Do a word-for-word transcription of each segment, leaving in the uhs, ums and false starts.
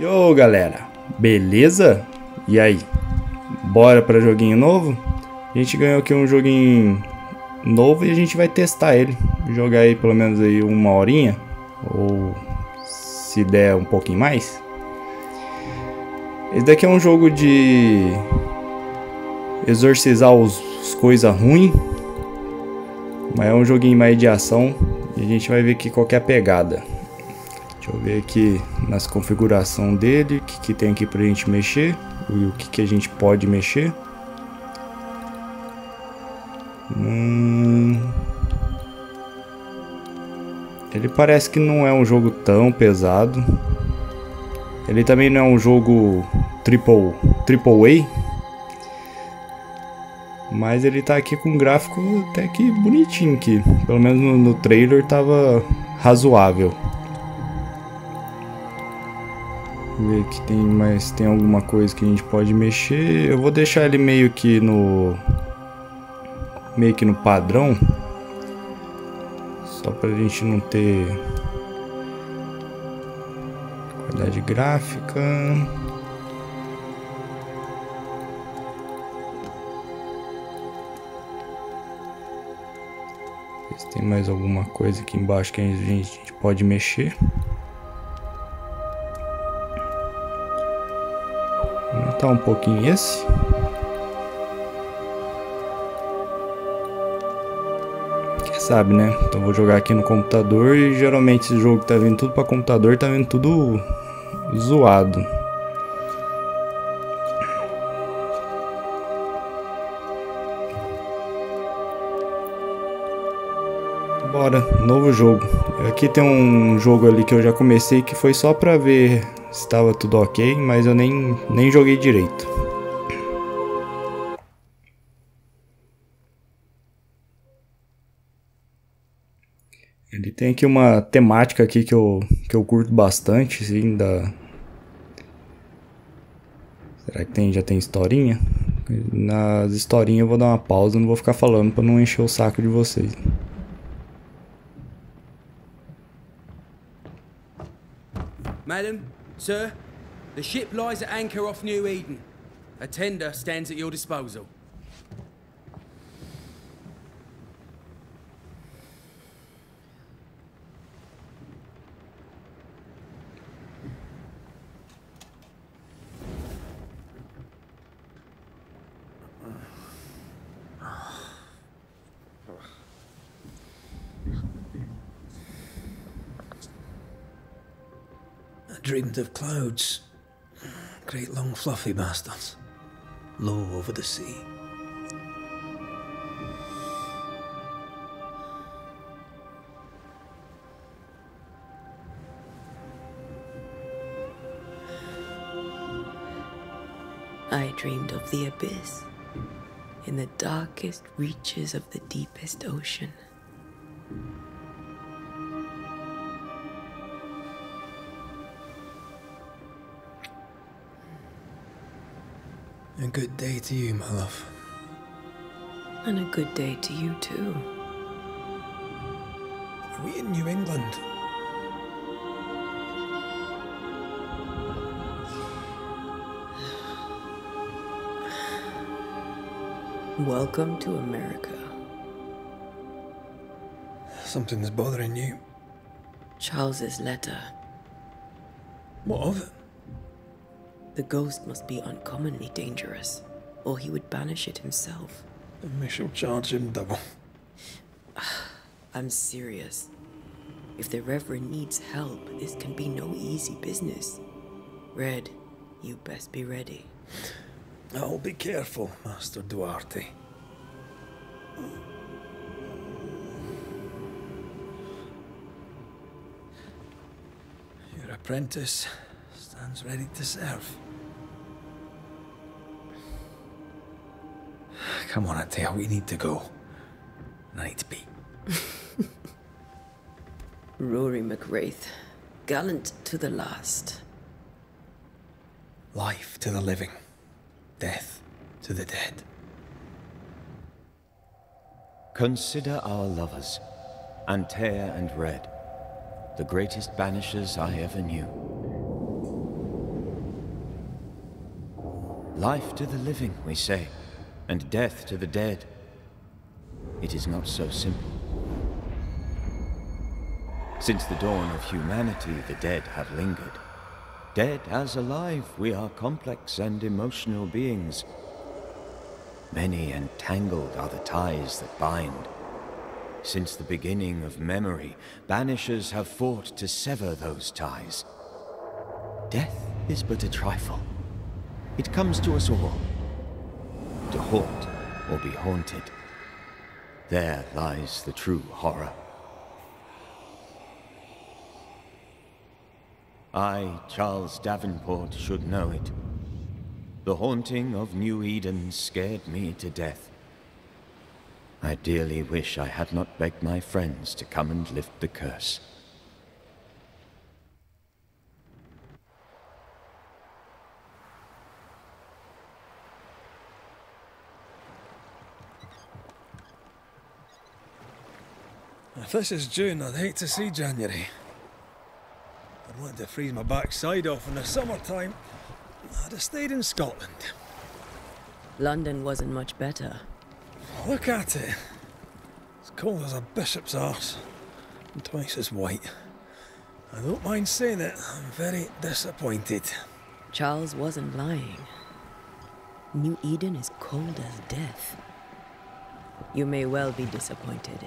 Yo galera, beleza? E aí? Bora pra joguinho novo? A gente ganhou aqui um joguinho novo e a gente vai testar ele. Jogar aí pelo menos aí uma horinha, ou se der um pouquinho mais. Esse daqui é um jogo de exorcizar os, as coisas ruins. Mas é um joguinho mais de ação e a gente vai ver aqui qual que é a pegada. Deixa eu ver aqui nas configurações dele, o que, que tem aqui pra gente mexer e o que, que a gente pode mexer. Hum... Ele parece que não é um jogo tão pesado. Ele também não é um jogo triple, triple A. Mas ele tá aqui com um gráfico até que bonitinho aqui. Pelo menos no, no trailer tava razoável. Ver que tem mais, tem alguma coisa que a gente pode mexer. Eu vou deixar ele meio que no meio que no padrão, só pra gente não ter qualidade gráfica. Ver se tem mais alguma coisa aqui embaixo que a gente, a gente pode mexer. Um pouquinho esse. Quem sabe, né? Então vou jogar aqui no computador e geralmente esse jogo que tá vindo tudo pra computador tá vindo tudo zoado. Bora, novo jogo. Aqui tem um jogo ali que eu já comecei que foi só pra ver estava tudo ok, mas eu nem, nem joguei direito. Ele tem aqui uma temática aqui que eu, que eu curto bastante, assim, da... Será que tem, já tem historinha? Nas historinhas eu vou dar uma pausa, não vou ficar falando para não encher o saco de vocês. Madam, sir, the ship lies at anchor off New Eden. A tender stands at your disposal. Dreamed of clouds, great long fluffy bastards, low over the sea. I dreamed of the abyss, in the darkest reaches of the deepest ocean. A good day to you, my love. And a good day to you, too. Are we in New England? Welcome to America. Something's bothering you. Charles's letter. What of it? The ghost must be uncommonly dangerous, or he would banish it himself. And we shall charge him double. I'm serious. If the Reverend needs help, this can be no easy business. Red, you best be ready. I'll be careful, Master Duarte. Your apprentice stands ready to serve. Come on, Antea, we need to go. I need to be. Rory McWraith, gallant to the last. Life to the living, death to the dead. Consider our lovers, Antea and Red, the greatest banishers I ever knew. Life to the living, we say, and death to the dead. It is not so simple. Since the dawn of humanity, the dead have lingered. Dead as alive, we are complex and emotional beings. Many and tangled are the ties that bind. Since the beginning of memory, Banishers have fought to sever those ties. Death is but a trifle. It comes to us all. To haunt or be haunted. There lies the true horror. I, Charles Davenport, should know it. The haunting of New Eden scared me to death. I dearly wish I had not begged my friends to come and lift the curse. If this is June, I'd hate to see January. I wanted to freeze my backside off in the summertime. I'd have stayed in Scotland. London wasn't much better. Look at it. It's cold as a bishop's arse. And twice as white. I don't mind saying it, I'm very disappointed. Charles wasn't lying. New Eden is cold as death. You may well be disappointed.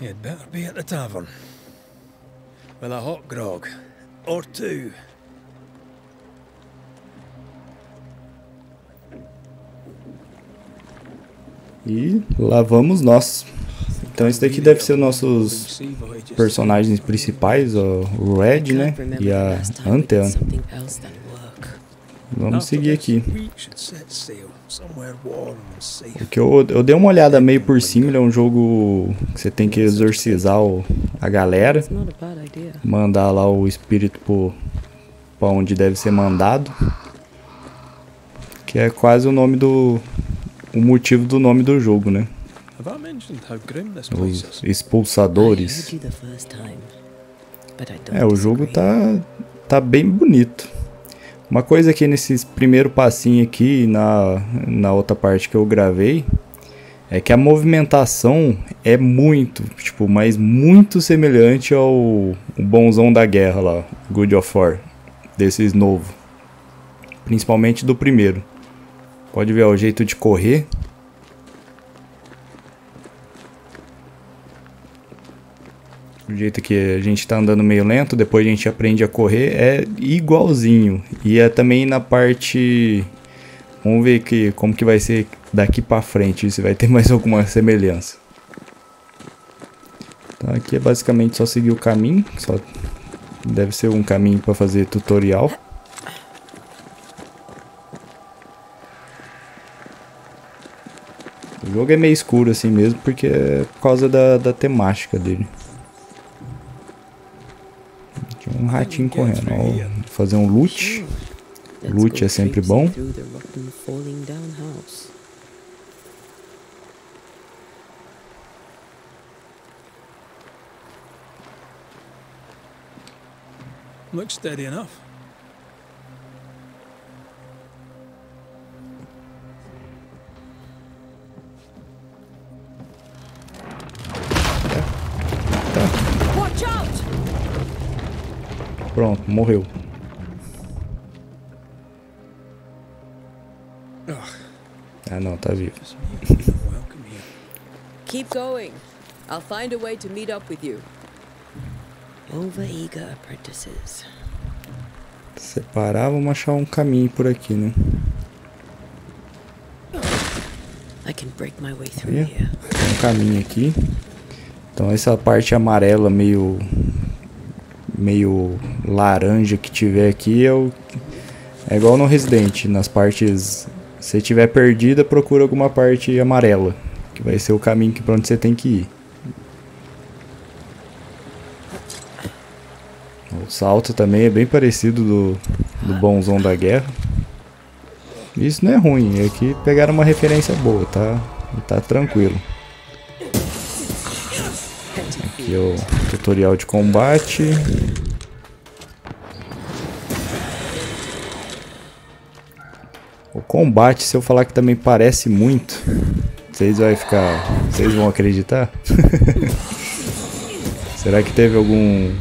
You'd better be at the tavern. With a hot grog. Or two. E lá vamos nós. Então esse daqui deve ser nossos personagens principais, o Red, né? E a Antea. Vamos seguir aqui. Porque eu, eu dei uma olhada meio por cima, ele é um jogo que você tem que exorcizar o, a galera. Mandar lá o espírito pro, pra onde deve ser mandado. Que é quase o nome do... o motivo do nome do jogo, né? Os expulsadores. É, o jogo tá, tá bem bonito. Uma coisa aqui nesses primeiro passinho aqui, na, na outra parte que eu gravei, é que a movimentação é muito, tipo, mas muito semelhante ao o bonzão da guerra lá, God of War, desses novos. Principalmente do primeiro. Pode ver, ó, o jeito de correr. O jeito que a gente tá andando meio lento, depois a gente aprende a correr, é igualzinho. E é também na parte... Vamos ver que, como que vai ser daqui pra frente, se vai ter mais alguma semelhança. Tá, aqui é basicamente só seguir o caminho, só deve ser um caminho pra fazer tutorial. O jogo é meio escuro assim mesmo, porque é por causa da, da temática dele. Um ratinho correndo. Ó, fazer um loot. Loot é sempre bom. Looks steady enough. Pronto, morreu. Ah, não, tá vivo. Keep going. I'll find a way to meet up with you. Overeager apprentices. Separar, vamos achar um caminho por aqui, né? I can break my way through here. Tem um caminho aqui. Então essa parte amarela meio meio laranja que tiver aqui é, o, é igual no Resident, nas partes Se tiver perdida, procura alguma parte amarela, que vai ser o caminho que, pra onde você tem que ir. O salto também é bem parecido do, do Bonzão da Guerra. Isso não é ruim, é que pegaram uma referência boa, tá? Tá tranquilo. Aqui é o tutorial de combate. O combate, se eu falar que também parece muito, vocês vai ficar, vocês vão acreditar? Será que teve algum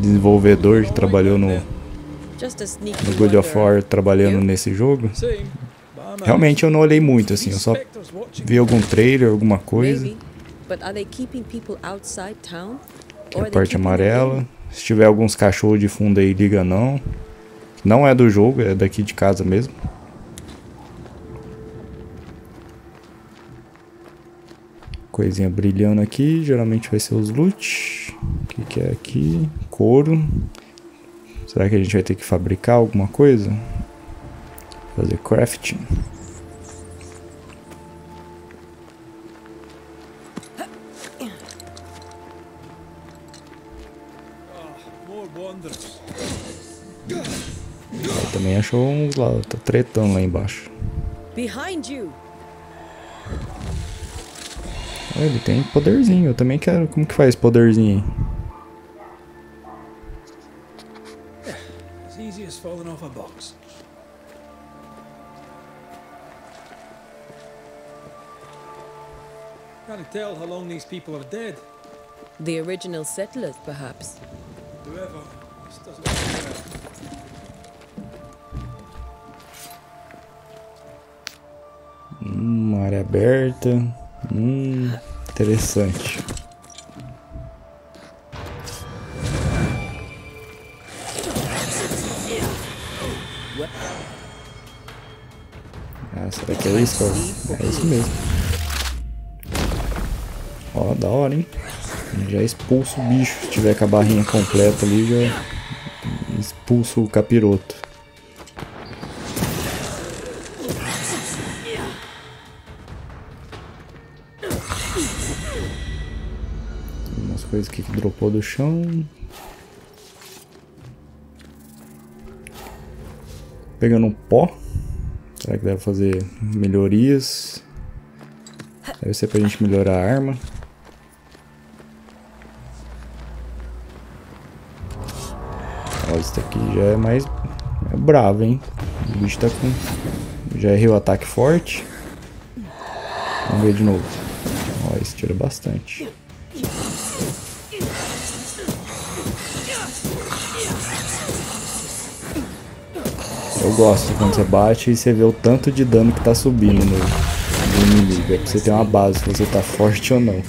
desenvolvedor que trabalhou no, no God of War trabalhando nesse jogo? Realmente eu não olhei muito, assim, eu só vi algum trailer, alguma coisa. Aqui a parte amarela. Se tiver alguns cachorros de fundo aí, liga não. Não é do jogo, é daqui de casa mesmo. Coisinha brilhando aqui, geralmente vai ser os loot. O que, que é aqui? Couro. Será que a gente vai ter que fabricar alguma coisa? Fazer crafting. Ele também achou uns lá, tá tretando lá embaixo. Ele tem poderzinho, eu também quero. Como que faz poderzinho aí? Hum, área aberta. Hum, interessante. Ah, será que é isso? É isso mesmo. Ó, da hora, hein? Já expulso o bicho. Se tiver com a barrinha completa ali, já expulso o capiroto. Coisa que dropou do chão. Pegando um pó. Será que deve fazer melhorias? Deve ser pra gente melhorar a arma. Ó, isso daqui já é mais é bravo, hein? O bicho tá com... Já errei o ataque forte. Vamos ver de novo. Ó, isso tira bastante. Eu gosto quando você bate e você vê o tanto de dano que tá subindo no inimigo. É pra você ter uma base se você tá forte ou não.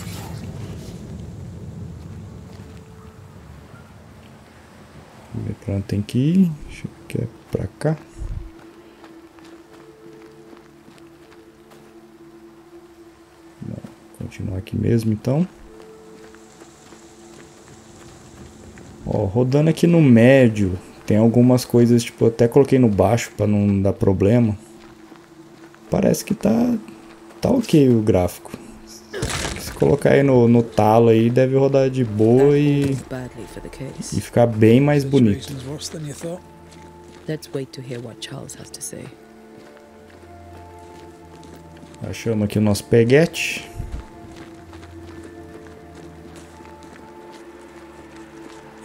Pronto, tem que ir. Acho que é pra cá. Não, continuar aqui mesmo então. Ó, rodando aqui no médio. Tem algumas coisas, tipo, eu até coloquei no baixo pra não dar problema. Parece que tá, tá ok o gráfico. Se colocar aí no, no talo aí, deve rodar de boa e, e ficar bem mais bonito. Achamos aqui o nosso peguete.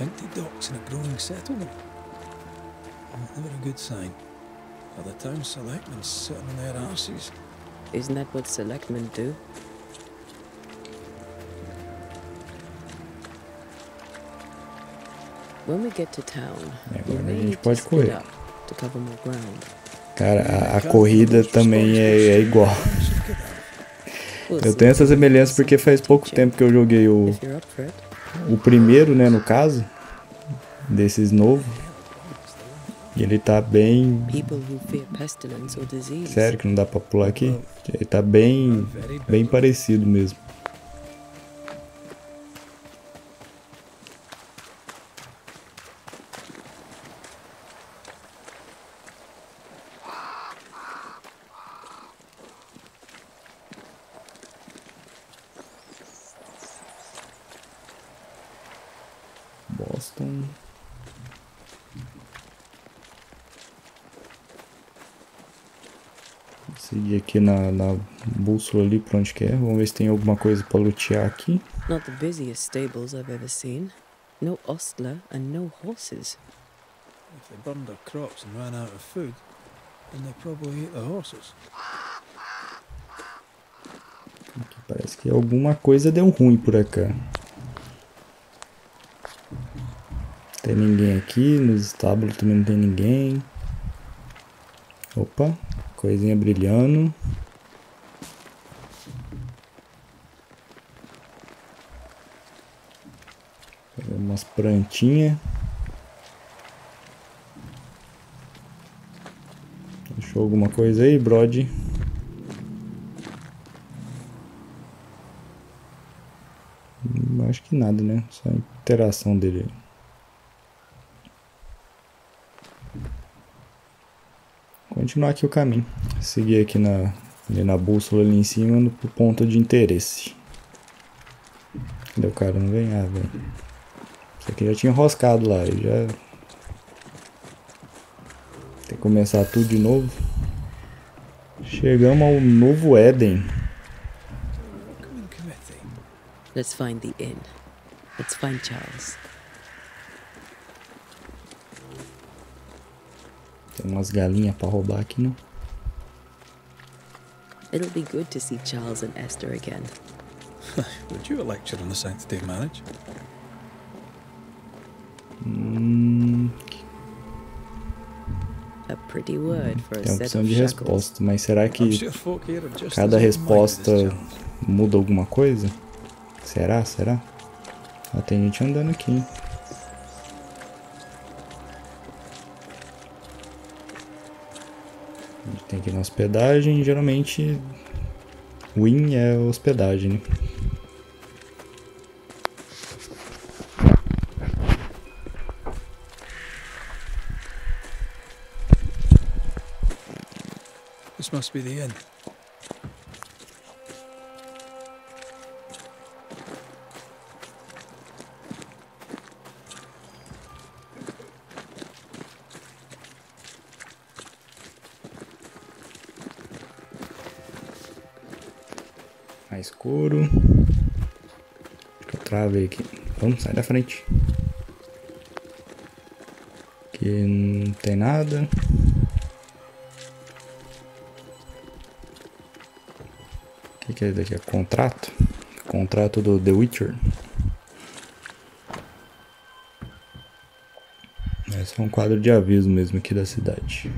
Empty docks in a growing settlement. Never a good sign. Are the town selectmen sitting on their asses? Isn't that what selectmen do? When we get to town, we may need to split up to cover more ground. Cara, a, a corrida também é, é igual. Eu tenho essa semelhança porque faz pouco tempo que eu joguei o o primeiro, né, no caso desses novos. E ele tá bem... Sério que não dá pra pular aqui? Ele tá bem... Bem parecido mesmo. thing. Seguir aqui na, na bússola ali para onde que é. Vamos ver se tem alguma coisa para lutear aqui. Not the busiest stables I've ever seen. No ostler and no horses. If they burned their crops and ran out of food, then they probably ate the horses. Aqui parece que alguma coisa deu ruim por acá. Não tem ninguém aqui, nos estábulos também não tem ninguém. Opa, coisinha brilhando. Pegar umas plantinhas. Achou alguma coisa aí, Brody? Acho que nada, né? Só a interação dele. Continuar aqui o caminho. Seguir aqui na, ali na bússola ali em cima, no ponto de interesse. Cadê o cara? Não vem? Ah, vem. Isso aqui já tinha enroscado lá. Eu já... Tem que começar tudo de novo. Chegamos ao novo Éden. Let's find the inn. Let's find Charles. Tem umas galinhas para roubar aqui, não? It'll be good to see Charles and Esther again. Would you lecture on the sanctity of marriage? Mm. A pretty word for a Tem a opção de resposta, mas será que cada resposta muda alguma coisa? Será? Será? Ah, tem gente andando aqui, hein? A gente tem aqui na hospedagem, geralmente o inn é hospedagem, né? This must be the inn. Escuro. Eu travei aqui. Vamos, sai da frente. Aqui não tem nada. O que, que é daqui? É contrato? Contrato do The Witcher. Esse é um quadro de aviso mesmo aqui da cidade.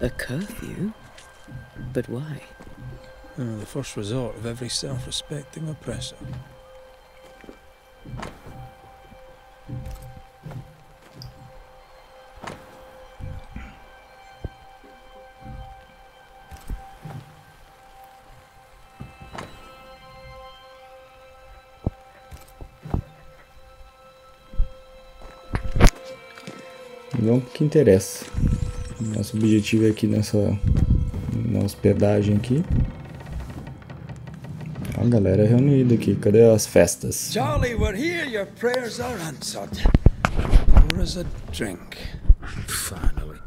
A curfew? But why? Oh, the first resort of every self-respecting oppressor. Vamos pro que interessa. Nosso objetivo é aqui nessa na hospedagem aqui. A galera reunida aqui, cadê as festas? Charlie, we're here, your prayers are answered. Pour us a drink. Finally.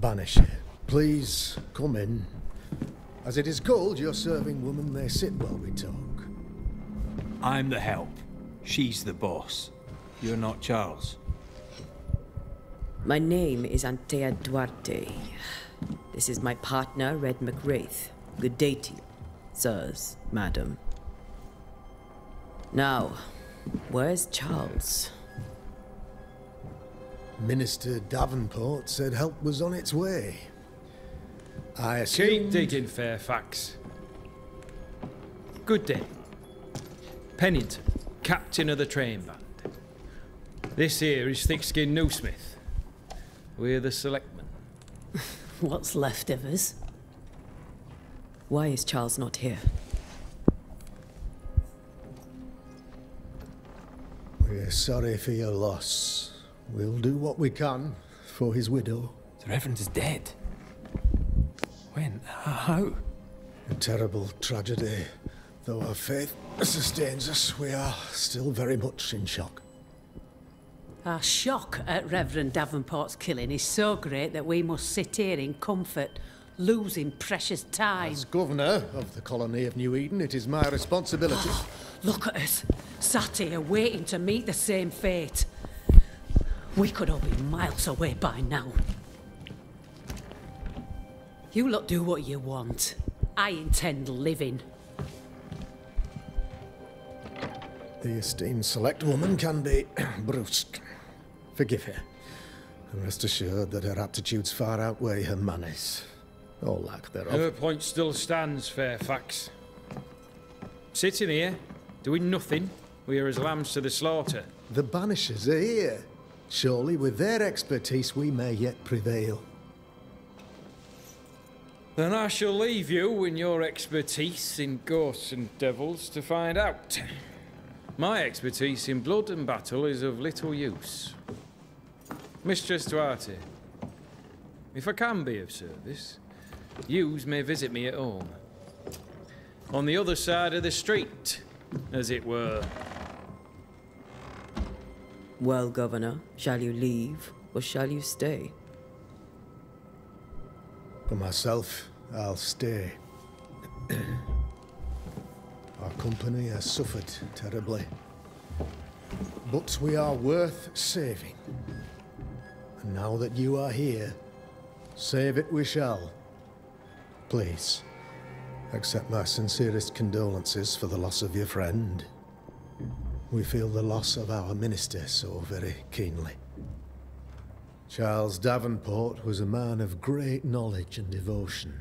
Banisher, please come in. As it is cold, your serving woman may sit while we talk. I'm the help. She's the boss. You're not Charles. My name is Antea Duarte. This is my partner, Red McWraith. Good day to you. Sirs, madam. Now, where's Charles? Minister Davenport said help was on its way. I assumed... Keep digging, Fairfax. Good day. Pennington, captain of the train band. This here is Thickskin Newsmith. We're the selectmen. What's left of us? Why is Charles not here? We're sorry for your loss. We'll do what we can for his widow. The Reverend is dead. When? How? A terrible tragedy. Though our faith sustains us, we are still very much in shock. Our shock at Reverend Davenport's killing is so great that we must sit here in comfort, losing precious time. As governor of the colony of New Eden, it is my responsibility. Oh, look at us, sat here waiting to meet the same fate. We could all be miles away by now. You lot do what you want. I intend living. The esteemed select woman can be brusque. Forgive her, and rest assured that her aptitudes far outweigh her manners, or lack thereof. Her point still stands, Fairfax. Sitting here, doing nothing, we are as lambs to the slaughter. The Banishers are here. Surely, with their expertise, we may yet prevail. Then I shall leave you and your expertise in ghosts and devils to find out. My expertise in blood and battle is of little use. Mistress Duarte, if I can be of service, yous may visit me at home. On the other side of the street, as it were. Well, Governor, shall you leave or shall you stay? For myself, I'll stay. Our company has suffered terribly, but we are worth saving. And now that you are here, save it we shall. Please, accept my sincerest condolences for the loss of your friend. We feel the loss of our minister so very keenly. Charles Davenport was a man of great knowledge and devotion,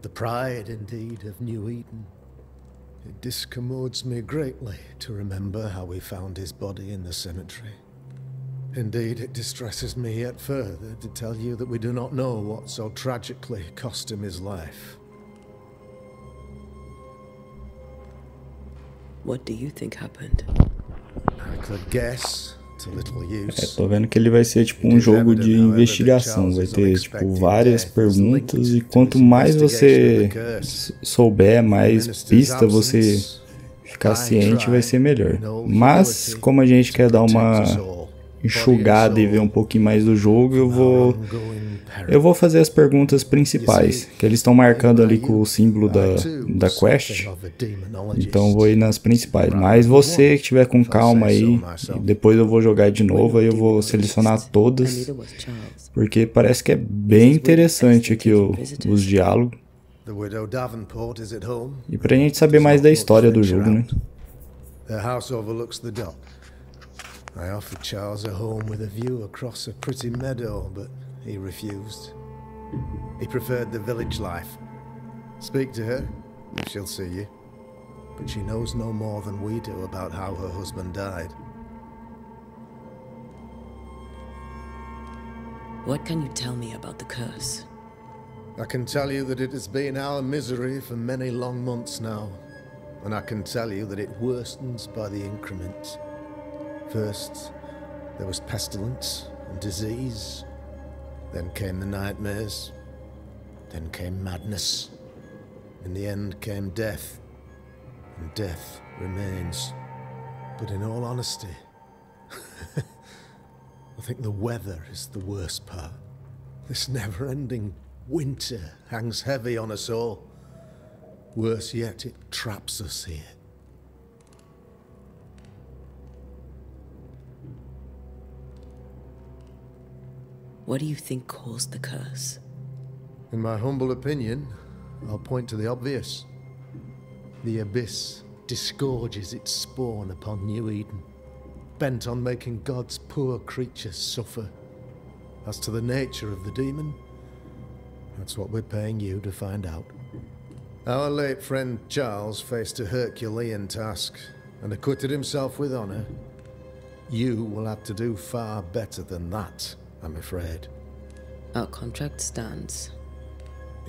the pride, indeed, of New Eden. It discommodes me greatly to remember how we found his body in the cemetery. Indeed, it distresses me yet further to tell you that we do not know what so tragically cost him his life. What do you think happened? I could guess. É, tô vendo que ele vai ser tipo um jogo de investigação, vai ter tipo várias perguntas e quanto mais você souber, mais pista você ficar ciente, vai ser melhor. Mas como a gente quer dar uma enxugada e ver um pouquinho mais do jogo, eu vou eu vou fazer as perguntas principais, que eles estão marcando ali com o símbolo da, da quest, então vou ir nas principais, mas você que tiver com calma aí, depois eu vou jogar de novo, aí eu vou selecionar todas, porque parece que é bem interessante aqui o, os diálogos, e pra gente saber mais da história do jogo, né? I offered Charles a home with a view across a pretty meadow, but he refused. He preferred the village life. Speak to her, she'll see you. But she knows no more than we do about how her husband died. What can you tell me about the curse? I can tell you that it has been our misery for many long months now. And I can tell you that it worsens by the increments. First, there was pestilence and disease, then came the nightmares, then came madness, in the end came death, and death remains. But in all honesty, I think the weather is the worst part. This never-ending winter hangs heavy on us all. Worse yet, it traps us here. What do you think caused the curse? In my humble opinion, I'll point to the obvious. The Abyss disgorges its spawn upon New Eden, bent on making God's poor creatures suffer. As to the nature of the demon, that's what we're paying you to find out. Our late friend Charles faced a Herculean task and acquitted himself with honor. You will have to do far better than that, I'm afraid. Our contract stands.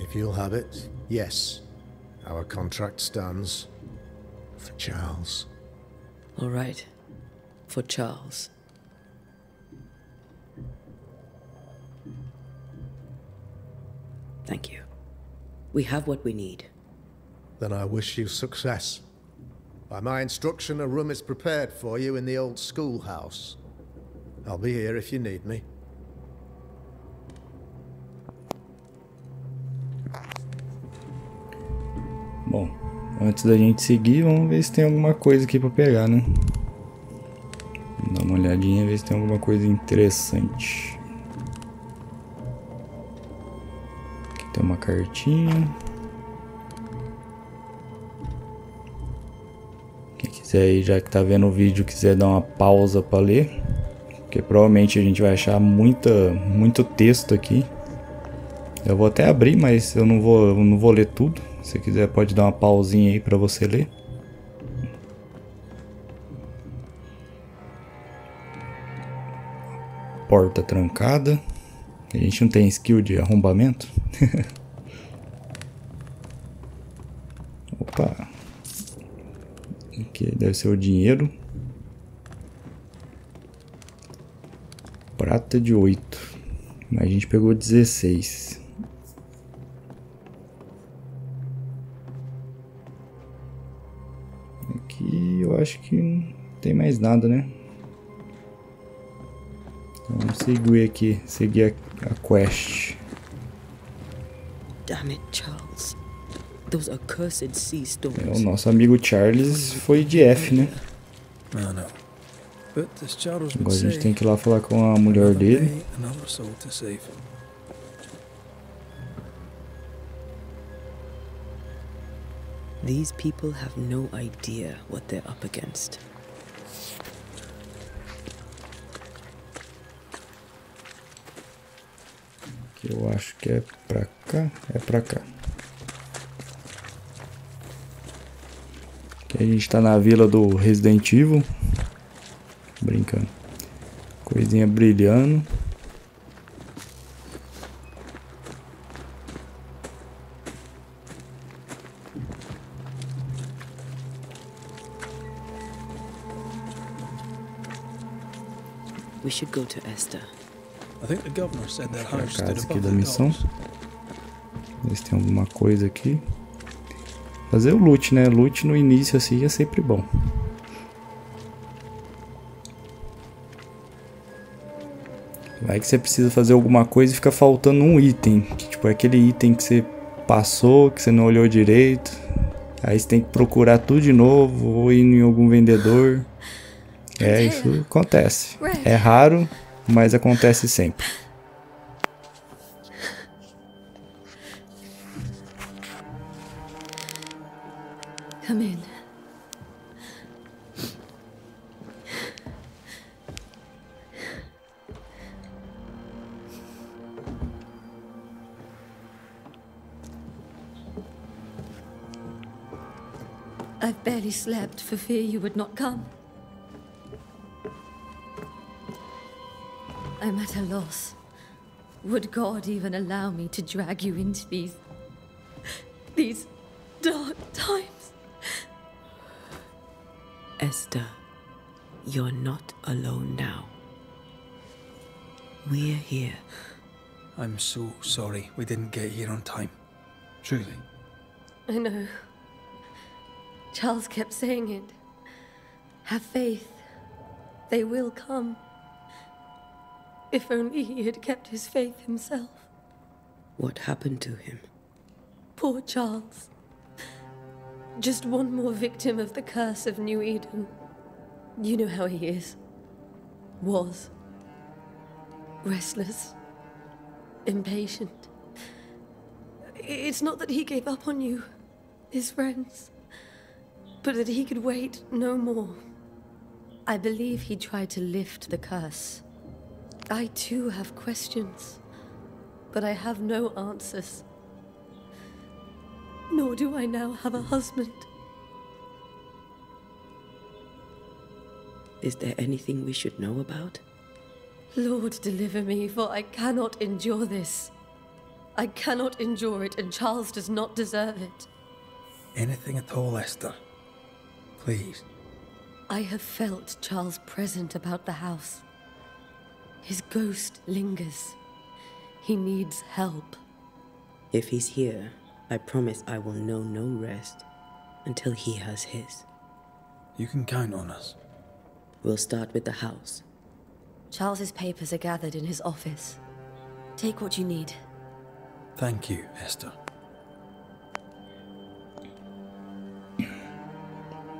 If you'll have it, yes. Our contract stands. For Charles. All right. For Charles. Thank you. We have what we need. Then I wish you success. By my instruction, a room is prepared for you in the old schoolhouse. I'll be here if you need me. Bom, antes da gente seguir, vamos ver se tem alguma coisa aqui pra pegar, né? Vamos dar uma olhadinha, ver se tem alguma coisa interessante. Aqui tem uma cartinha. Quem quiser aí, já que tá vendo o vídeo, quiser dar uma pausa pra ler. Porque provavelmente a gente vai achar muita, muito texto aqui. Eu vou até abrir, mas eu não vou, eu não vou ler tudo. Se quiser pode dar uma pausinha aí para você ler. Porta trancada. A gente não tem skill de arrombamento. Opa. Aqui deve ser o dinheiro. Prata de oito. Mas a gente pegou dezesseis. Acho que não tem mais nada, né? Então, vamos seguir aqui, seguir a, a quest. Damn it, Charles. Those accursed sea storms. É, o nosso amigo Charles foi de F, né? Agora a gente tem que ir lá falar com a mulher dele. These people have no idea what they're up against. Que eu acho que é pra cá, é pra cá. Que a gente tá na vila do Resident Evil. Brincando. Coisinha brilhando. We should go to Esther. I think the governor said that house stood above the dogs. Vê se tem alguma coisa aqui. Fazer o loot, né? Loot no início assim é sempre bom. Vai que você precisa fazer alguma coisa e fica faltando um item. Que, tipo, é aquele item que você passou, que você não olhou direito. Aí você tem que procurar tudo de novo ou ir em algum vendedor. É, isso acontece. É raro, mas acontece sempre. Come in. I've barely slept for fear you would not come. I'm at a loss. Would God even allow me to drag you into these... these dark times? Esther, you're not alone now. We're here. I'm so sorry we didn't get here on time. Truly. I know. Charles kept saying it. Have faith. They will come. If only he had kept his faith himself. What happened to him? Poor Charles. Just one more victim of the curse of New Eden. You know how he is. Was. Restless. Impatient. It's not that he gave up on you, his friends, but that he could wait no more. I believe he tried to lift the curse. I too have questions, but I have no answers. Nor do I now have a husband. Is there anything we should know about? Lord, deliver me, for I cannot endure this. I cannot endure it, and Charles does not deserve it. Anything at all, Esther. Please. I have felt Charles present about the house. His ghost lingers. He needs help. If he's here, I promise I will know no rest until he has his. You can count on us. We'll start with the house. Charles's papers are gathered in his office. Take what you need. Thank you, Esther.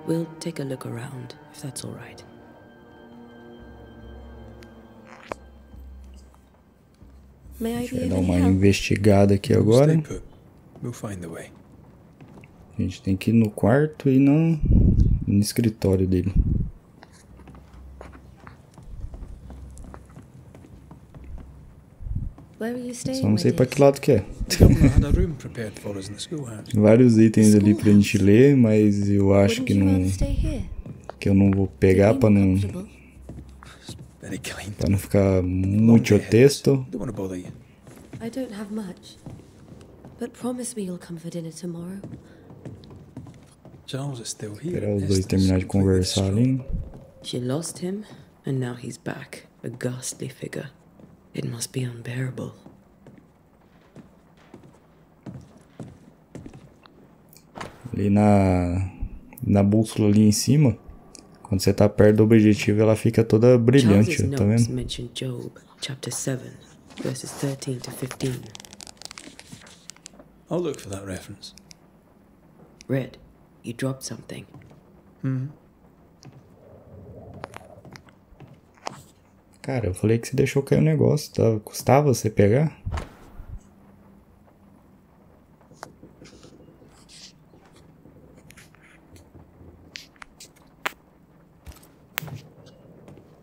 We'll take a look around, if that's all right. Deixa eu dar uma investigada aqui agora. A gente tem que ir no quarto e no, no escritório dele. Só não sei para que lado que é. Vários itens ali para a gente ler, mas eu acho que não, que eu não vou pegar para não, para não ficar muito texto. I don't have much, but promise me you'll come for dinner tomorrow. Charles is still here. Esperar os dois terminar de conversar ali. She lost him, and now he's back, a ghastly figure. It must be unbearable. Ali na, na bússola ali em cima, quando você tá perto do objetivo, ela fica toda brilhante, tá vendo? Job, chapter seven, verses thirteen to fifteen. I'll look for that reference. Red, you dropped something. Hmm. Cara, eu falei que você deixou cair o negócio, tá? Custava você pegar?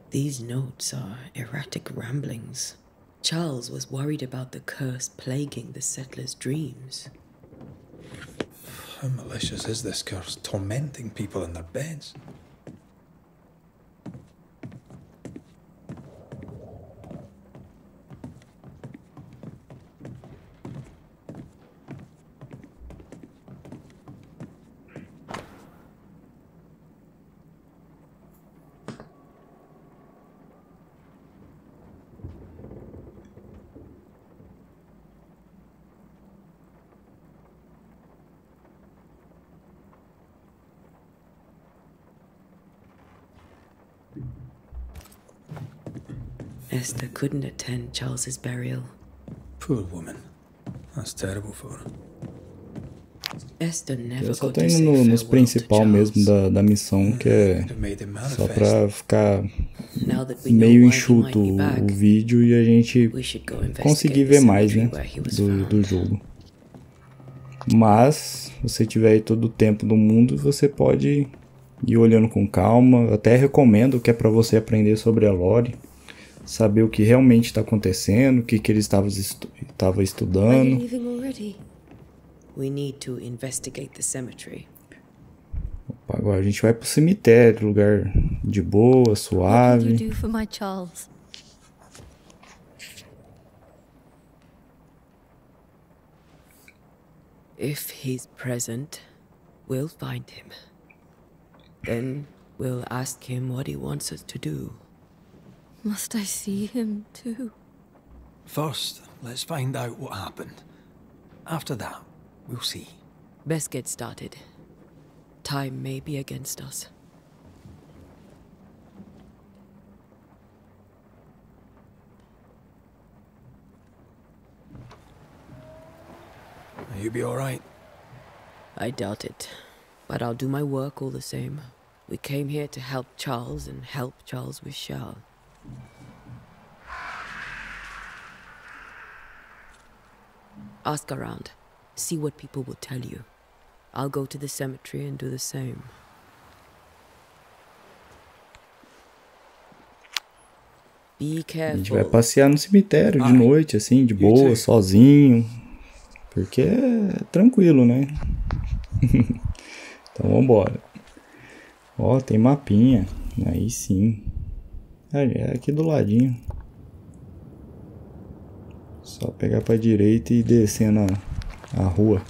These notes are erratic ramblings. Charles was worried about the curse plaguing the settlers' dreams. How malicious is this curse, tormenting people in their beds? Esther couldn't attend Charles's burial. Poor woman. That's terrible for her. Esther never got to say farewell to principal mesmo da, da missão, que é só para ficar meio enxuto o vídeo e a gente conseguir ver mais, né, do, do jogo. Mas, se você tiver aí todo o tempo do mundo, você pode ir olhando com calma. Eu até recomendo que é para você aprender sobre a lore. Saber o que realmente está acontecendo, o que que eles estavam estu estavam estudando. We need to investigate the cemetery. Opa, agora a gente vai para o cemitério, lugar de boa, suave. What can you do for my Charles? If he's present, we'll find him. Then we'll ask him what he wants us to do. Must I see him too? First, let's find out what happened. After that, we'll see. Best get started. Time may be against us. You'll be all right. I doubt it, but I'll do my work all the same. We came here to help Charles, and help Charles we shall. Ask around. See what people will tell you. I'll go to the cemetery and do the same. Be careful. A gente vai passear no cemitério de noite, assim, de boa, sozinho. Porque é tranquilo, né? Então vambora. Ó, tem mapinha. Aí sim. É aqui do ladinho. Só pegar para a direita e descer na a rua.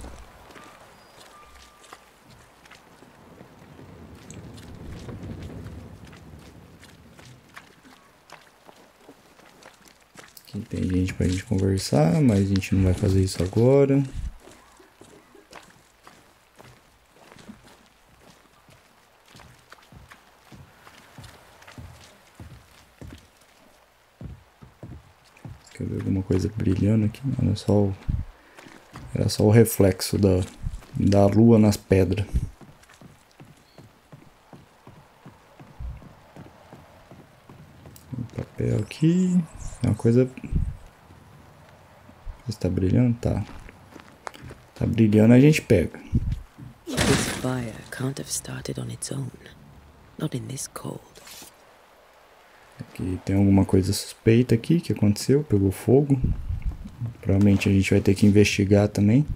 Aqui tem gente para a gente conversar, mas a gente não vai fazer isso agora. coisa brilhando aqui, olha só, era só o reflexo da, da lua nas pedras. O papel aqui, é uma coisa, está brilhando? Tá. Tá brilhando, a gente pega. This fire can't have started on its own. Not in this cold. Aqui tem alguma coisa suspeita aqui que aconteceu, pegou fogo. Provavelmente a gente vai ter que investigar também.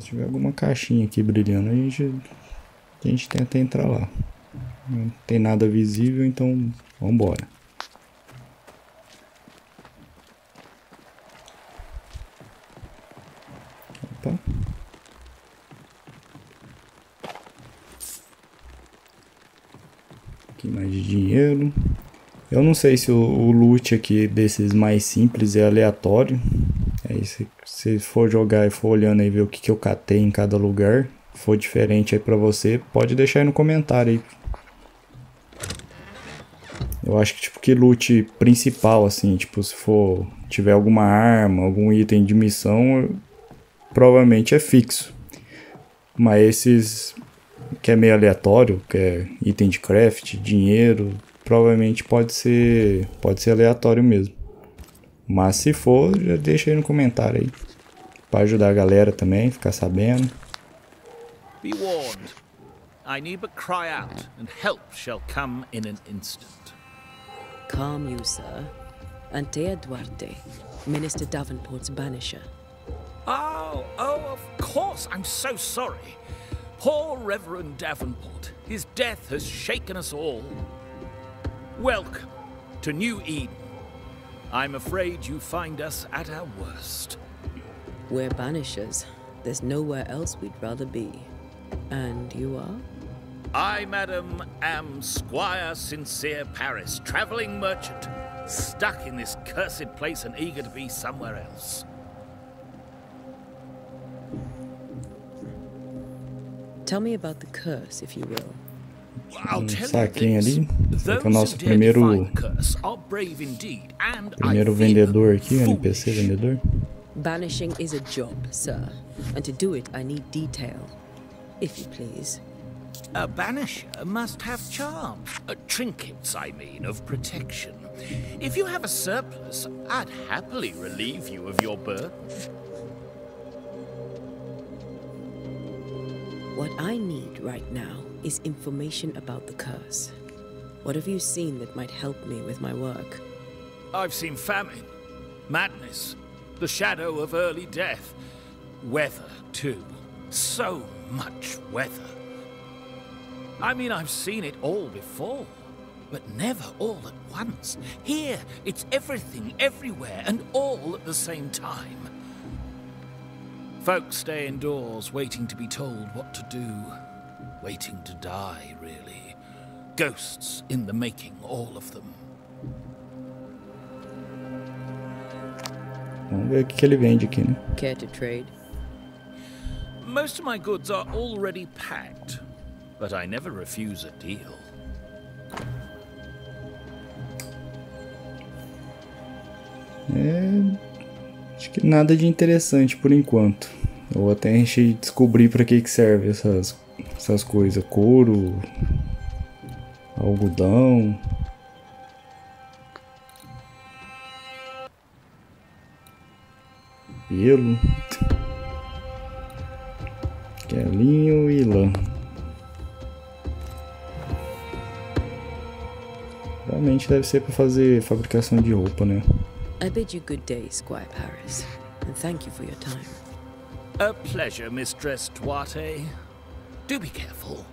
Se tiver alguma caixinha aqui brilhando, a gente, a gente tenta entrar lá. Não tem nada visível, então vamos embora. Opa. Aqui mais de dinheiro. Eu não sei se o, o loot aqui desses mais simples é aleatório. Aí se, se for jogar e for olhando aí ver o que, que eu catei em cada lugar, se for diferente aí pra você, pode deixar aí no comentário aí. Eu acho que tipo que loot principal assim, tipo se for tiver alguma arma, algum item de missão, provavelmente é fixo. Mas esses que é meio aleatório, que é item de craft, dinheiro, provavelmente pode ser, pode ser aleatório mesmo. Mas se for, já deixa aí no comentário aí, para ajudar a galera também, ficar sabendo. Be warned. I need but cry out, and help shall come in an instant. Calm you, sir. Antea Duarte, Minister Davenport's banisher. Oh, oh, of course, I'm so sorry. Poor Reverend Davenport. His death has shaken us all. Welcome to New Eden. I'm afraid you find us at our worst. We're banishers. There's nowhere else we'd rather be. And you are? I, madam, am Squire Sincere Paris, traveling merchant, stuck in this cursed place and eager to be somewhere else. Tell me about the curse, if you will. Um saquinho ali, que é o nosso primeiro, primeiro vendedor aqui, N P C vendedor. Banishing is a job, sir, and to do it I need detail, if you please. A banisher must have charm, uh, trinkets, I mean, of protection. If you have a surplus, I'd happily relieve you of your burden. What I need right now is information about the curse. What have you seen that might help me with my work? I've seen famine, madness, the shadow of early death, weather too. So much weather. I mean, I've seen it all before, but never all at once. Here, it's everything, everywhere, and all at the same time. Folks stay indoors, waiting to be told what to do. Waiting to die, really. Ghosts in the making, all of them. Vamos ver o que ele vende aqui, né? Care to trade? Most of my goods are already packed, but I never refuse a deal. É... acho que nada de interessante por enquanto. Eu vou até encher de descobrir para que que serve essas, essas coisas. Couro, algodão. Pelo. Que é linho e lã. Realmente deve ser para fazer fabricação de roupa, né? I bid you good day, Squire Paris, and thank you for your time. A pleasure, Mistress Duarte. Do be careful.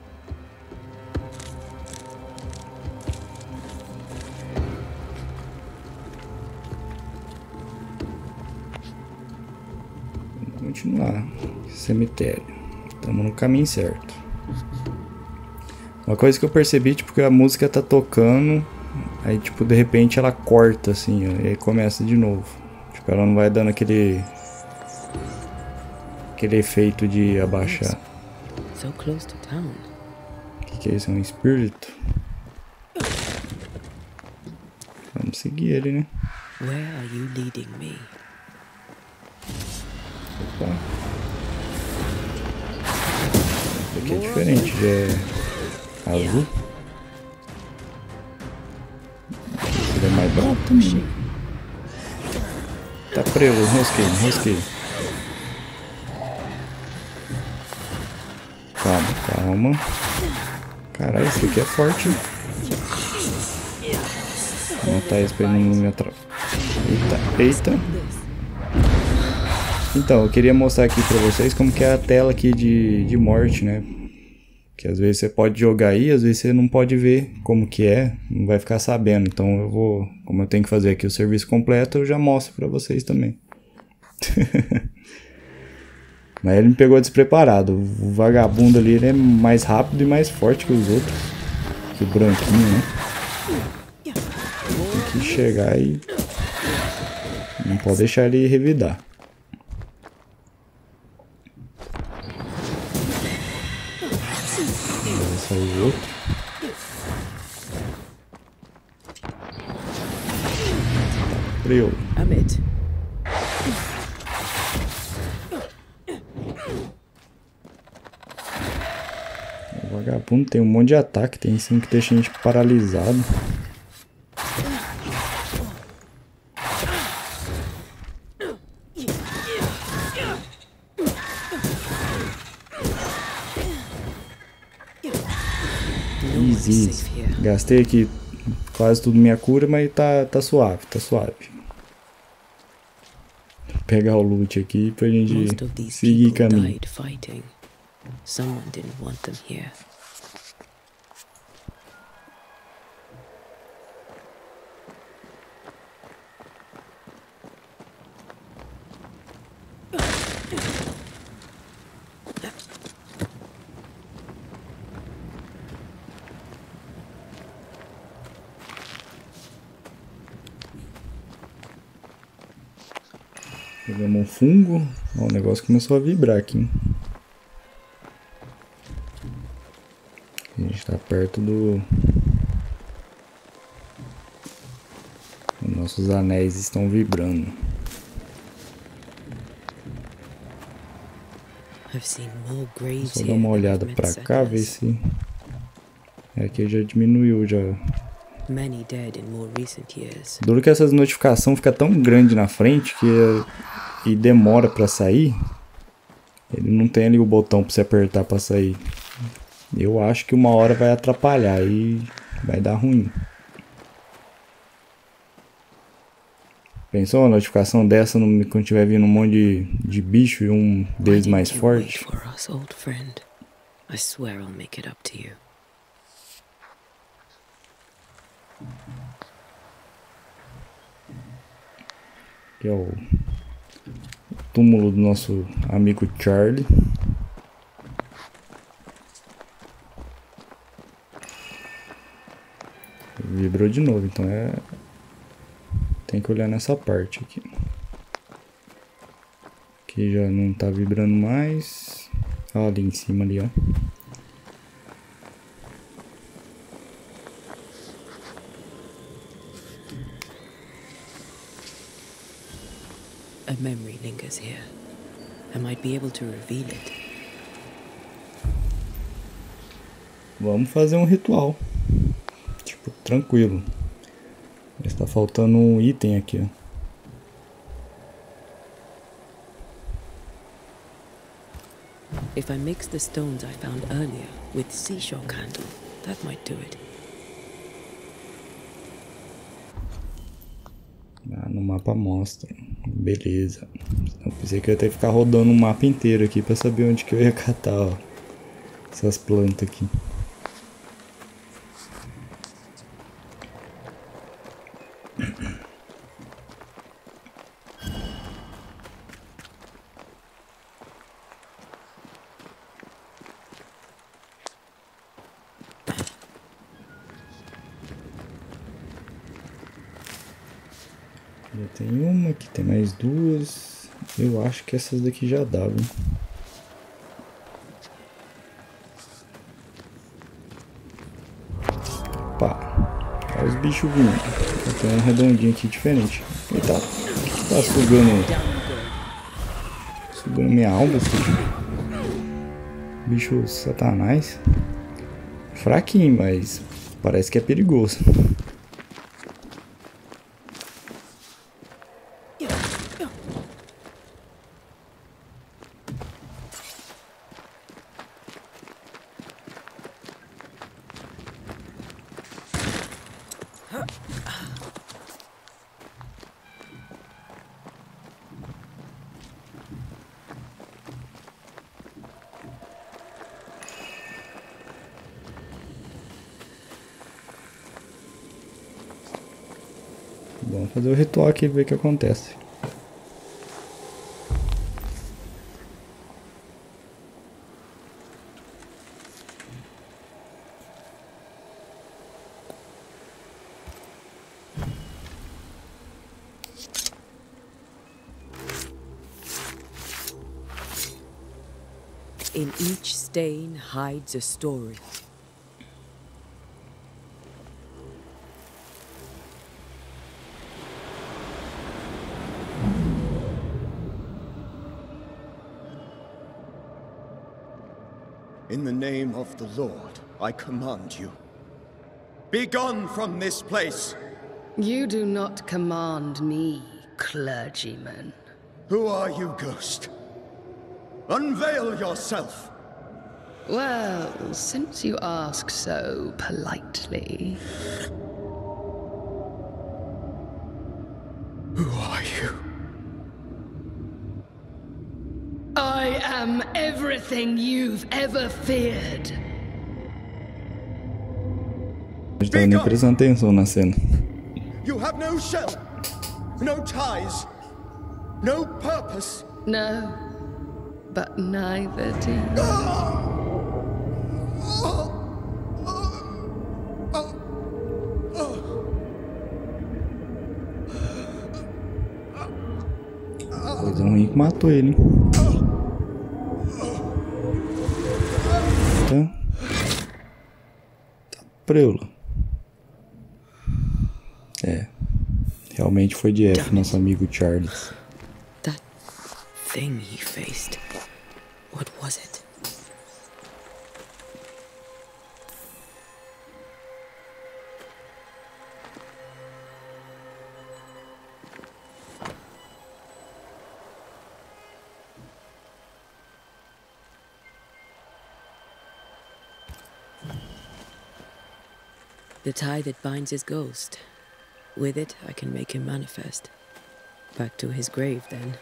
Vamos continuar. Cemitério. Estamos no caminho certo. Uma coisa que eu percebi, tipo, que a música tá tocando. Aí, tipo, de repente ela corta, assim, ó, e aí começa de novo. Tipo, ela não vai dando aquele... aquele efeito de abaixar. O que que é isso? É um espírito? seguia ele, né? Where are you leading me? Opa. Esse aqui é diferente, já é azul. Esse é mais barato também. Tá preso, enrosquei, enrosquei. Calma, calma. Caralho, esse aqui é forte. Vou montar esse pra ele não me atrapalhar. Eita, eita. Então, eu queria mostrar aqui pra vocês como que é a tela aqui de, de morte, né? Que às vezes você pode jogar aí, às vezes você não pode ver como que é, não vai ficar sabendo. Então eu vou, como eu tenho que fazer aqui o serviço completo, eu já mostro pra vocês também. Mas ele me pegou despreparado. O vagabundo ali, ele é mais rápido e mais forte que os outros. Que branquinho, né? Tem que chegar e... não pode deixar ele revidar. O outro. Frio. Amit. O vagabundo tem um monte de ataque, tem sim que deixa a gente paralisado. Gastei aqui quase tudo minha cura, mas tá, tá suave, tá suave. Vou pegar o loot aqui pra gente seguir caminho. Pegamos um fungo. Ó, o negócio começou a vibrar aqui, hein? A gente tá perto do... os nossos anéis estão vibrando. Só dar uma olhada pra cá, ver se... é, aqui já diminuiu já. Duro que essas notificações ficam tão grande na frente que e demora pra sair. Ele não tem ali o botão pra você apertar pra sair. Eu acho que uma hora vai atrapalhar e vai dar ruim. Pensou uma notificação dessa no, quando tiver vindo um monte de, de bicho e um deles mais forte? I swear I'll make it up to you. Aqui é o túmulo do nosso amigo Charlie. Vibrou de novo, então é... tem que olhar nessa parte aqui. Aqui já não tá vibrando mais. Olha ali em cima ali, ó. A memory lingers here. I might be able to reveal it. Vamos fazer um ritual. Tipo, tranquilo. Está faltando um item aqui, ó. If I mix the stones I found earlier with seashore candle, that might do it. Ah, no mapa mostra. Beleza. Eu pensei que eu ia ter que ficar rodando o mapa inteiro aqui pra saber onde que eu ia catar, ó, essas plantas aqui. Já tem uma, aqui tem mais duas. Eu acho que essas daqui já dá, viu? Opa, olha os bichos vindo. Até redondinho aqui, diferente. Eita, tá sugando. Sugando minha alma, bicho satanás. Fraquinho, mas parece que é perigoso. Vamos fazer o ritual aqui e ver o que acontece. In each stain hides a story. In the name of the Lord, I command you. Begone from this place! You do not command me, clergyman. Who are you, ghost? Unveil yourself! Well, since you ask so politely... Who are you? I am everything you've ever feared. You have no shell, no ties, no purpose. No, but neither do you. Preula. É. Realmente foi de F, nosso amigo Charles. That thing he faced. What was it? The tie that binds his ghost. With it, I can make him manifest. Back to his grave, then.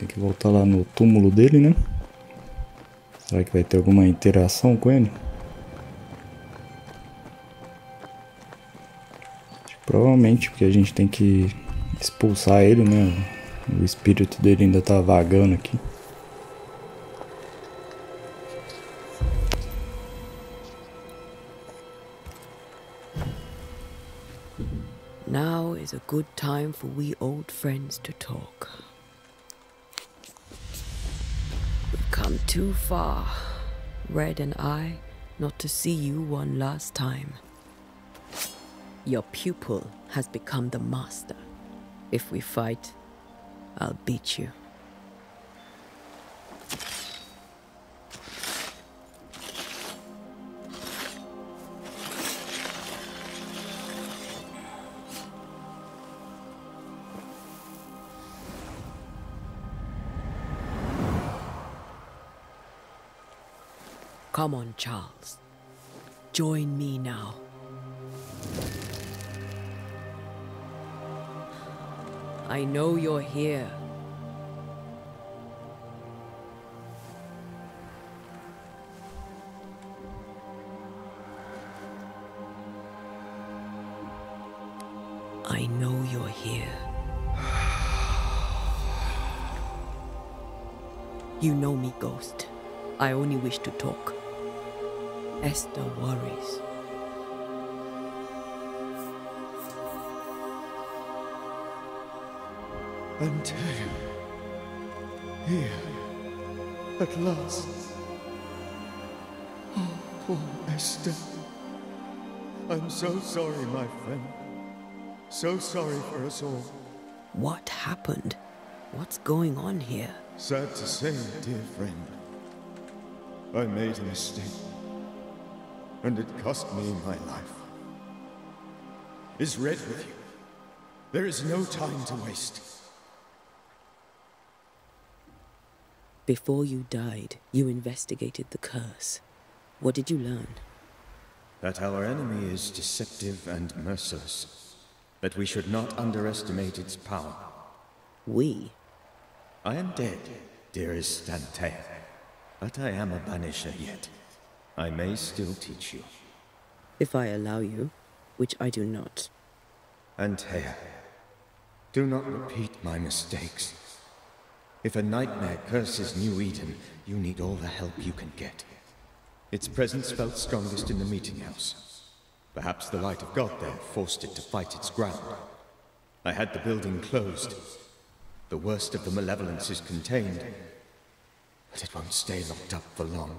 Tem que voltar lá no túmulo dele, né? Será que vai ter alguma interação com ele? Provavelmente, porque a gente tem que expulsar ele, né? O espírito dele ainda tá vagando aqui. Now is a good time for we old friends to talk. We've come too far, Red and I, not to see you one last time. Your pupil has become the master. If we fight, I'll beat you. Come on, Charles. Join me now. I know you're here. I know you're here. You know me, ghost. I only wish to talk. Esther worries. Antea, here, at last. Oh, poor Esther. I'm so sorry, my friend. So sorry for us all. What happened? What's going on here? Sad to say, dear friend, I made a mistake. And it cost me my life. Is Red with you? There is no time to waste. Before you died, you investigated the curse. What did you learn? That our enemy is deceptive and merciless. That we should not underestimate its power. We? I am dead, dearest Antea. But I am a banisher yet. I may still teach you. If I allow you, which I do not. Antea, do not repeat my mistakes. If a nightmare curses New Eden, you need all the help you can get. Its presence felt strongest in the meeting house. Perhaps the light of God there forced it to fight its ground. I had the building closed. The worst of the malevolence is contained, but it won't stay locked up for long.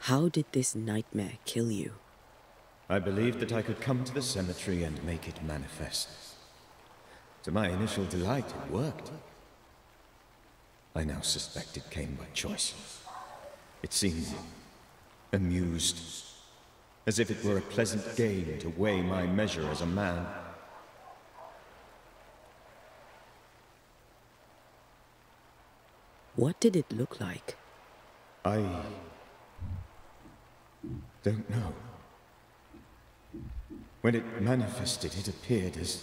How did this nightmare kill you? I believed that I could come to the cemetery and make it manifest. To my initial delight, it worked. I now suspect it came by choice. It seemed amused, as if it were a pleasant game to weigh my measure as a man. What did it look like? I don't know. When it manifested, it appeared as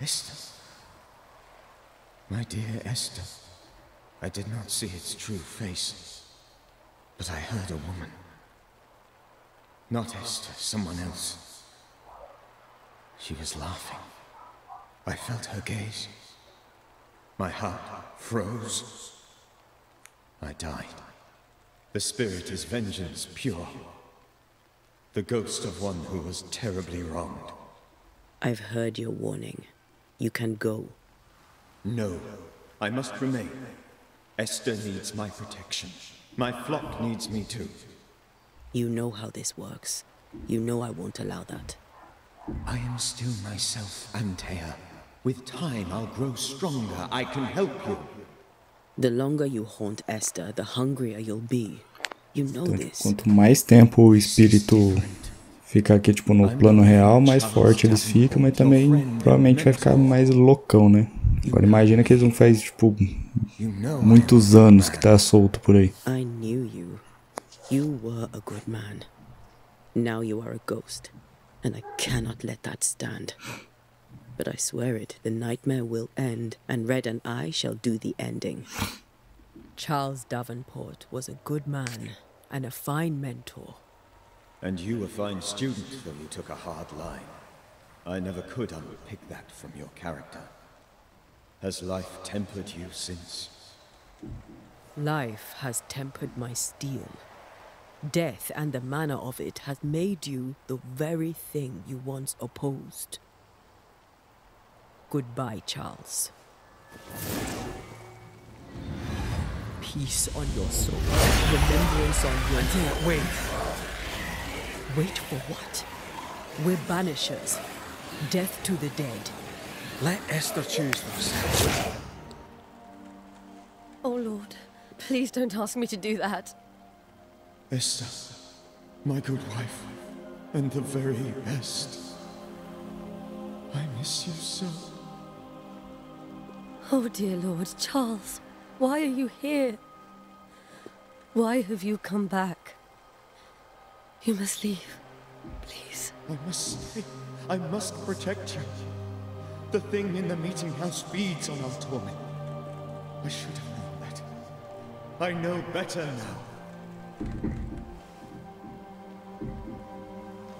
Esther. My dear Esther. I did not see its true face, but I heard a woman. Not Esther, someone else. She was laughing. I felt her gaze. My heart froze. I died. The spirit is vengeance pure. The ghost of one who was terribly wronged. I've heard your warning. You can go. No, I must remain. Esther needs my protection. My flock needs me too. You know how this works. You know I won't allow that. I am still myself, Antea. With time, I'll grow stronger. I can help you. The longer you haunt Esther, the hungrier you'll be. Então, tipo, quanto mais tempo o espírito fica aqui, tipo, no plano real, mais forte eles ficam, mas também provavelmente vai ficar mais loucão, né? Agora imagina que eles não faz, tipo, muitos anos que tá solto por aí. I knew you. You were a good man. Now you are a ghost, and I cannot let that stand. But I swear it, the nightmare will end, and Red and I shall do the ending. Charles Davenport was a good man and a fine mentor. And you a fine student, though you took a hard line. I never could unpick that from your character. Has life tempered you since? Life has tempered my steel. Death and the manner of it has made you the very thing you once opposed. Goodbye, Charles. Peace on your soul, remembrance on your... Antea, wait! Wait for what? We're banishers. Death to the dead. Let Esther choose herself. Oh Lord, please don't ask me to do that. Esther, my good wife, and the very best. I miss you so. Oh dear Lord, Charles. Why are you here? Why have you come back? You must leave, please. I must stay. I must protect you. The thing in the meeting house feeds on our torment. I should have known that. I know better now.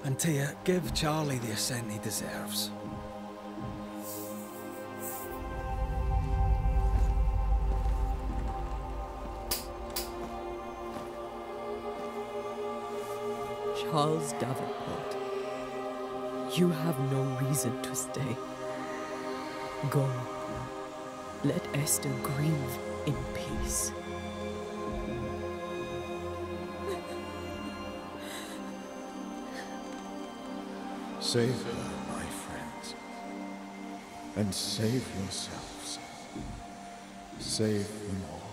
Antea, give Charlie the assent he deserves. Charles Davenport, you have no reason to stay. Go. Let Esther grieve in peace. Save her, my friends. And save yourselves. Save them all.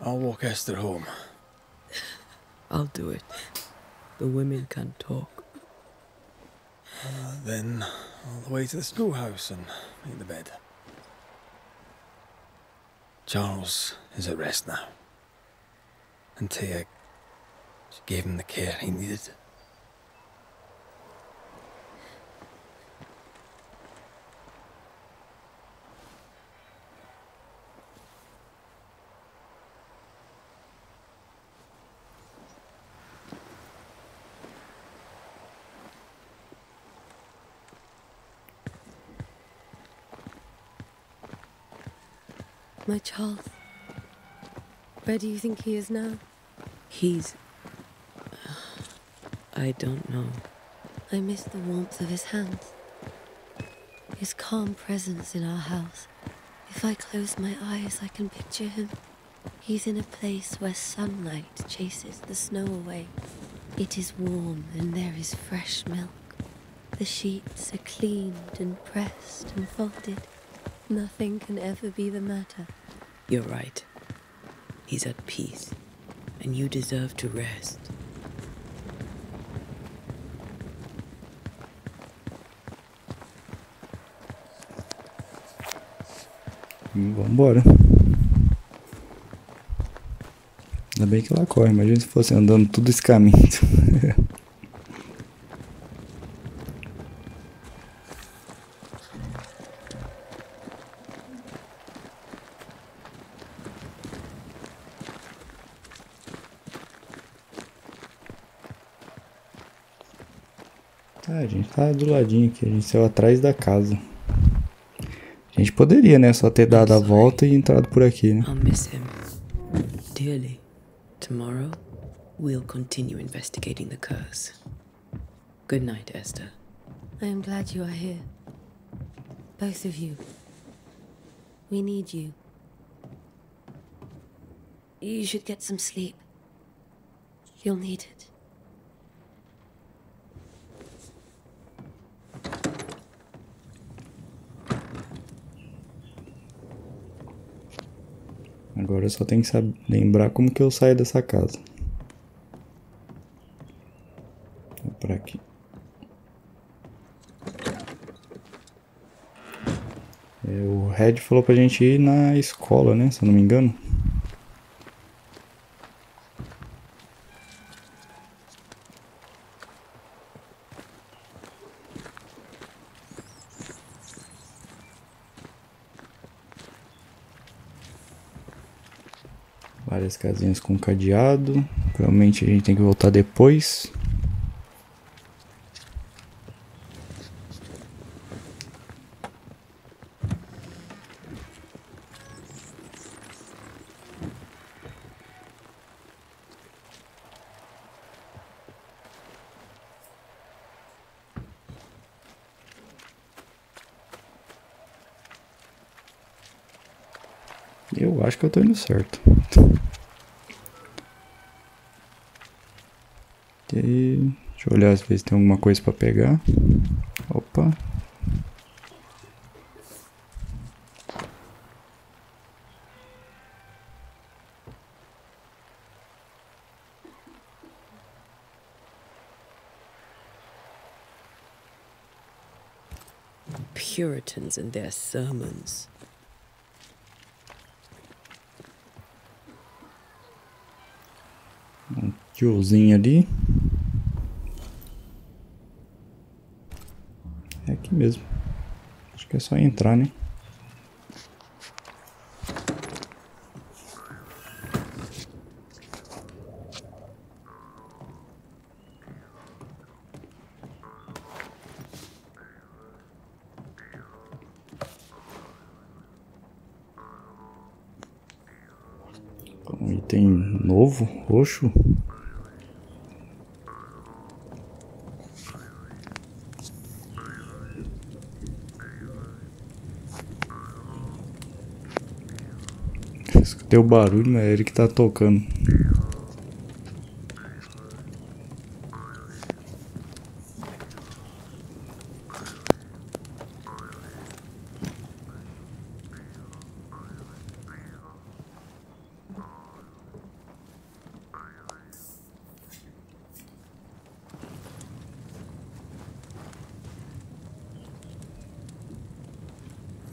I'll walk Esther home. I'll do it. The women can talk. Uh, then, all the way to the schoolhouse and make the bed. Charles is at rest now. Antea, she gave him the care he needed. My Charles. Where do you think he is now? He's... I don't know. I miss the warmth of his hands. His calm presence in our house. If I close my eyes, I can picture him. He's in a place where sunlight chases the snow away. It is warm and there is fresh milk. The sheets are cleaned and pressed and folded. Nothing can ever be the matter. You're right. He's at peace, and you deserve to rest. Vamos embora. Ainda bem que ela corre, imagina se fosse andando todo esse caminho. Ah, a gente tá do ladinho aqui, a gente saiu atrás da casa. A gente poderia, né, só ter dado a volta e entrado por aqui, né? I'll miss him dearly. Tomorrow we'll continue investigating the curse. Good night, Esther. I am glad you are here. Both of you. We need you. You should get some sleep. You'll need it. Agora eu só tenho que saber, lembrar como que eu saio dessa casa. Vou pra aqui. É, o Red falou pra gente ir na escola, né? Se eu não me engano. Várias casinhas com cadeado. Provavelmente a gente tem que voltar depois. Eu acho que eu tô indo certo. E aí, deixa eu olhar se tem alguma coisa pra pegar. Opa. Puritans and their sermons. Um tiozinho ali. Aqui mesmo. Acho que é só entrar, né? Um item novo, roxo. Escutei o barulho, mas é ele que tá tocando.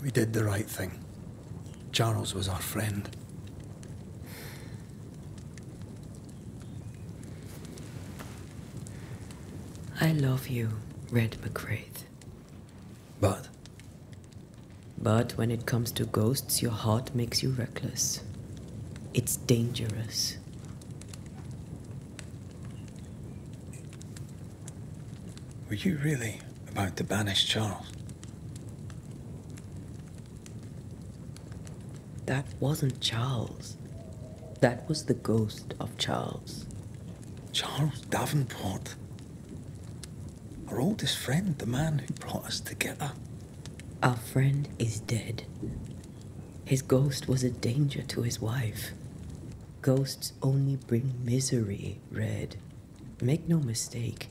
We did the right thing. Charles was our friend. I love you, Red McWraith. But? But when it comes to ghosts, your heart makes you reckless. It's dangerous. Were you really about to banish Charles? That wasn't Charles. That was the ghost of Charles. Charles Davenport. Our oldest friend, the man who brought us together. Our friend is dead. His ghost was a danger to his wife. Ghosts only bring misery, Red. Make no mistake,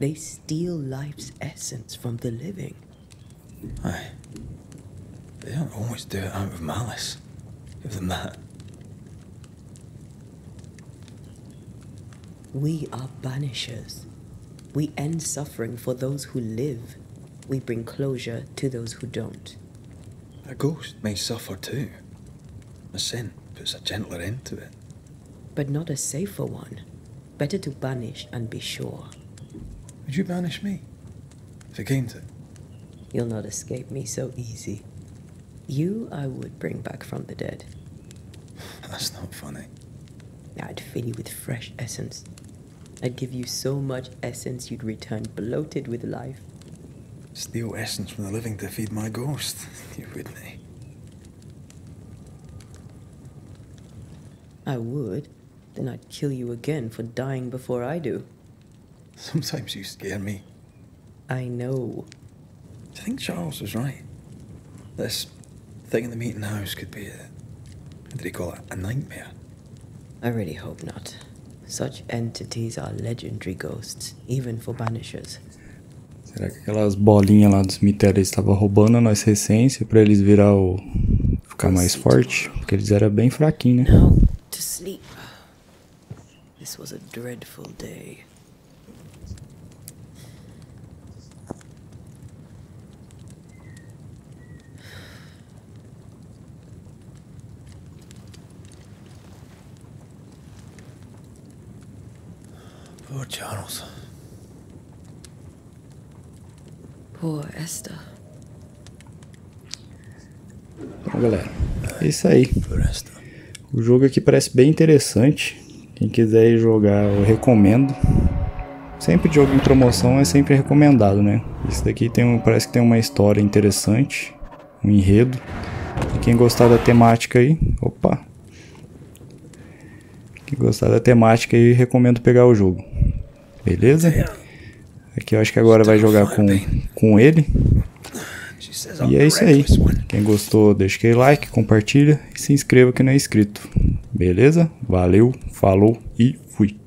they steal life's essence from the living. Aye. They don't always do it out of malice. Than that. We are banishers. We end suffering for those who live. We bring closure to those who don't. A ghost may suffer too. A sin puts a gentler end to it. But not a safer one. Better to banish and be sure. Would you banish me? If it came to it? You'll not escape me so easy. You, I would bring back from the dead. That's not funny. I'd fill you with fresh essence. I'd give you so much essence you'd return bloated with life. Steal essence from the living to feed my ghost. You wouldn't, eh? I would. Then I'd kill you again for dying before I do. Sometimes you scare me. I know. I think Charles was right. This thing in the meeting house could be a, what do they call it, a nightmare? I really hope not. Such entities are legendary ghosts, even for banishers. Será que aquelas bolinhas lá do cemitério estavam roubando a nossa essência para eles virar o ficar mais forte? Porque eles eram bem fraquinhos, né? Now to sleep. This was a dreadful day. Poor Charles. Poor Esther. Bom, galera, é isso aí. O jogo aqui parece bem interessante. Quem quiser jogar, eu recomendo. Sempre jogo em promoção é sempre recomendado, né? Esse daqui tem um, parece que tem uma história interessante, um enredo. E quem gostar da temática aí, opa. Quem gostar da temática aí, recomendo pegar o jogo. Beleza? Aqui eu acho que agora vai jogar com, com ele. E é isso aí. Quem gostou, deixa aquele like, compartilha e se inscreva que não é inscrito. Beleza? Valeu, falou e fui.